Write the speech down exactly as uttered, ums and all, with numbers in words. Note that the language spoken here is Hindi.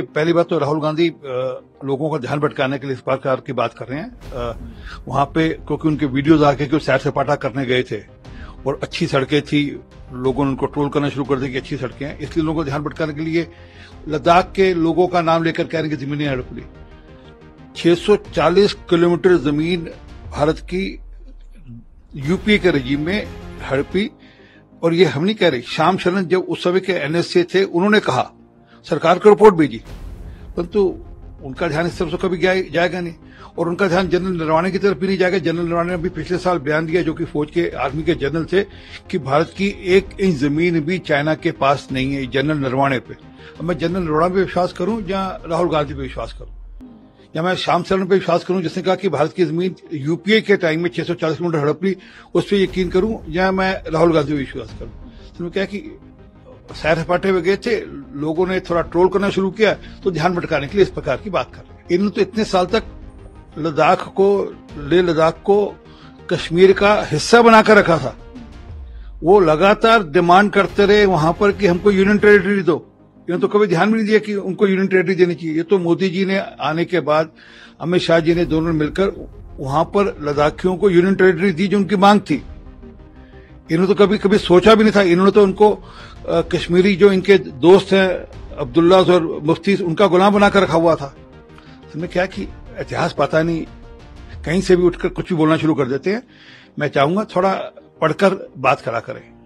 पहली बात तो राहुल गांधी लोगों का ध्यान भटकाने के लिए इस प्रकार की बात कर रहे हैं। वहां पे क्योंकि उनके वीडियोज आके कि सैर सपाटा करने गए थे और अच्छी सड़कें थी, लोगों ने उनको ट्रोल करना शुरू कर दिया कि अच्छी सड़कें हैं, इसलिए लोगों को ध्यान भटकाने के लिए लद्दाख के लोगों का नाम लेकर कह रहे हैं कि जमीनें हड़प ली। छह सौ चालीस किलोमीटर जमीन भारत की यूपीए के रजीम में हड़पी, और ये हम नहीं कह रहे। श्याम शरण जब उस समय के एन एस ए थे, उन्होंने कहा, सरकार को रिपोर्ट भेजी, परंतु उनका ध्यान इस तरफ से कभी जाएगा नहीं, और उनका ध्यान जनरल नरवाणे की तरफ भी नहीं जाएगा। जनरल नरवाणे ने भी पिछले साल बयान दिया, जो कि फौज के आर्मी के जनरल थे, कि भारत की एक इंच जमीन भी चाइना के पास नहीं है। जनरल नरवाणे पे अब मैं जनरल नरवाणे पे विश्वास करूं या राहुल गांधी पे विश्वास करूं, या मैं श्याम शरण पे विश्वास करूं जिसने कहा कि भारत की जमीन यूपीए के टाइम में छह सौ चालीस किलोमीटर हड़प ली, उस पर यकीन करूं, या मैं राहुल गांधी पे विश्वास करूं। तो मैं क्या कि सैर सपाटे में गए थे, लोगों ने थोड़ा ट्रोल करना शुरू किया तो ध्यान भटकाने के लिए इस प्रकार की बात कर रहे। इन्होंने तो इतने साल तक लद्दाख को लेह लद्दाख को कश्मीर का हिस्सा बनाकर रखा था। वो लगातार डिमांड करते रहे वहां पर कि हमको यूनियन टेरिटरी दो। इन्होंने तो कभी ध्यान भी नहीं दिया कि उनको यूनियन टेरिटरी देनी चाहिए। ये तो मोदी जी ने आने के बाद अमित शाह जी ने दोनों मिलकर वहां पर लद्दाखियों को यूनियन टेरिटरी दी जो उनकी मांग थी। इन्होंने तो कभी कभी सोचा भी नहीं था। इन्होंने तो उनको आ, कश्मीरी जो इनके दोस्त हैं अब्दुल्ला और मुफ्ती, उनका गुलाम बनाकर रखा हुआ था। इसमें क्या कि इतिहास पता नहीं, कहीं से भी उठकर कुछ भी बोलना शुरू कर देते हैं। मैं चाहूंगा थोड़ा पढ़कर बात करा करें।